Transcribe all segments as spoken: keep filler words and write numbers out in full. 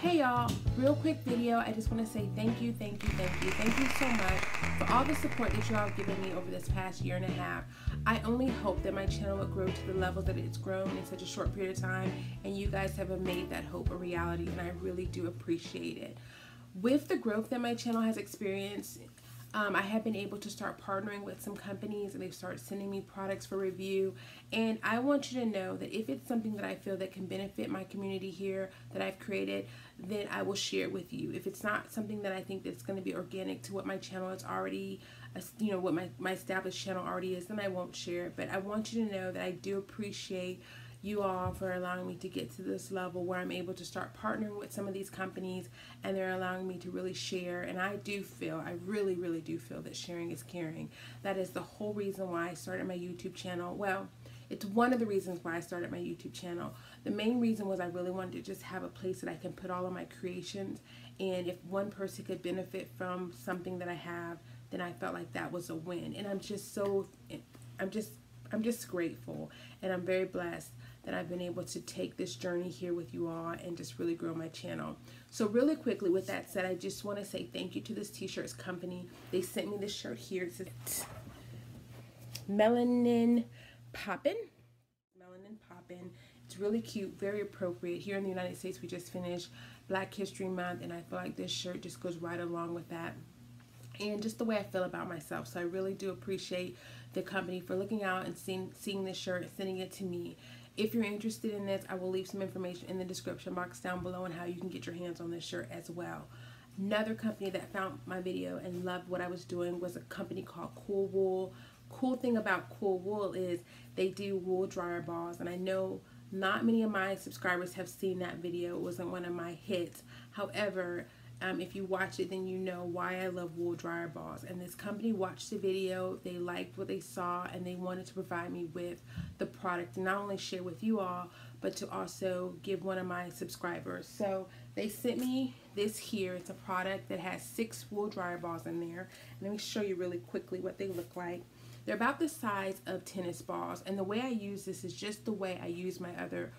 Hey y'all, real quick video. I just want to say thank you, thank you, thank you, thank you so much for all the support that y'all have given me over this past year and a half. I only hope that my channel would grow to the level that it's grown in such a short period of time, and you guys have made that hope a reality, and I really do appreciate it. With the growth that my channel has experienced, Um, I have been able to start partnering with some companies, and they start sending me products for review. And I want you to know that if it's something that I feel that can benefit my community here that I've created, then I will share it with you. If it's not something that I think that's going to be organic to what my channel is already, you know, what my, my established channel already is, then I won't share it. But I want you to know that I do appreciate you all for allowing me to get to this level where I'm able to start partnering with some of these companies, and they're allowing me to really share. And I do feel, I really, really do feel that sharing is caring. That is the whole reason why I started my YouTube channel. Well, it's one of the reasons why I started my YouTube channel. The main reason was I really wanted to just have a place that I can put all of my creations, and if one person could benefit from something that I have, then I felt like that was a win. And I'm just so, I'm just, I'm just grateful, and I'm very blessed that I've been able to take this journey here with you all and just really grow my channel. So really quickly, with that said, I just want to say thank you to this t-shirts company. They sent me this shirt here. It says Melanin Poppin. Melanin Poppin. It's really cute, very appropriate. Here in the United States, we just finished Black History Month, and I feel like this shirt just goes right along with that, and just the way I feel about myself. So I really do appreciate the company for looking out and seeing, seeing this shirt and sending it to me. If you're interested in this, I will leave some information in the description box down below on how you can get your hands on this shirt as well. Another company that found my video and loved what I was doing was a company called Cool Wool. Cool thing about Cool Wool is they do wool dryer balls, and I know not many of my subscribers have seen that video. It wasn't one of my hits. However, Um, if you watch it, then you know why I love wool dryer balls. And this company watched the video, they liked what they saw, and they wanted to provide me with the product and not only share with you all, but to also give one of my subscribers. So they sent me this here. It's a product that has six wool dryer balls in there. Let me show you really quickly what they look like. They're about the size of tennis balls, and the way I use this is just the way I use my other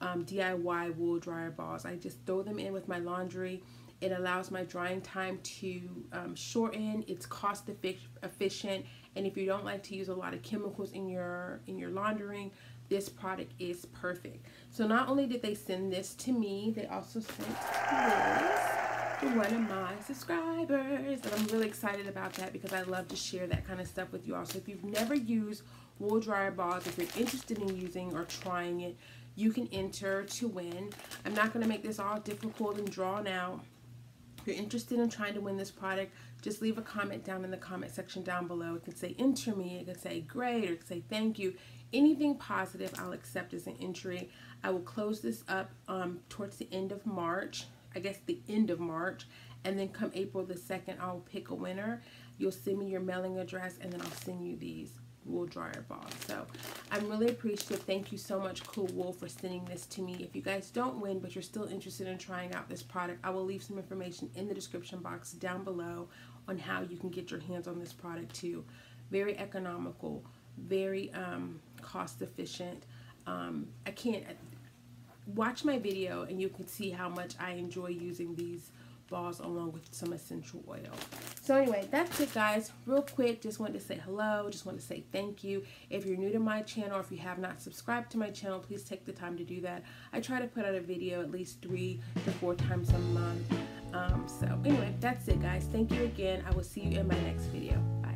um, D I Y wool dryer balls. I just throw them in with my laundry. It allows my drying time to um, shorten. It's cost efficient, and if you don't like to use a lot of chemicals in your in your laundering, this product is perfect. So not only did they send this to me, they also sent this to one of my subscribers, and I'm really excited about that because I love to share that kind of stuff with you all. So if you've never used wool dryer balls, if you're interested in using or trying it, you can enter to win. I'm not going to make this all difficult and drawn out. If you're interested in trying to win this product, just leave a comment down in the comment section down below. It can say enter me, it can say great, or it can say thank you. Anything positive I'll accept as an entry. I will close this up um, towards the end of March, I guess the end of March, and then come April the second, I'll pick a winner. You'll send me your mailing address, and then I'll send you these wool dryer balls. So I'm really appreciative. Thank you so much, Cool Wool, for sending this to me. If you guys don't win but you're still interested in trying out this product, I will leave some information in the description box down below on how you can get your hands on this product too. Very economical, very um, cost efficient. Um, I can't watch my video and you can see how much I enjoy using these balls along with some essential oil. So anyway, that's it guys. Real quick, just wanted to say hello, just want to say thank you. If you're new to my channel, or if you have not subscribed to my channel, please take the time to do that. I try to put out a video at least three to four times a month. Um, so anyway, that's it guys. Thank you again. I will see you in my next video. Bye.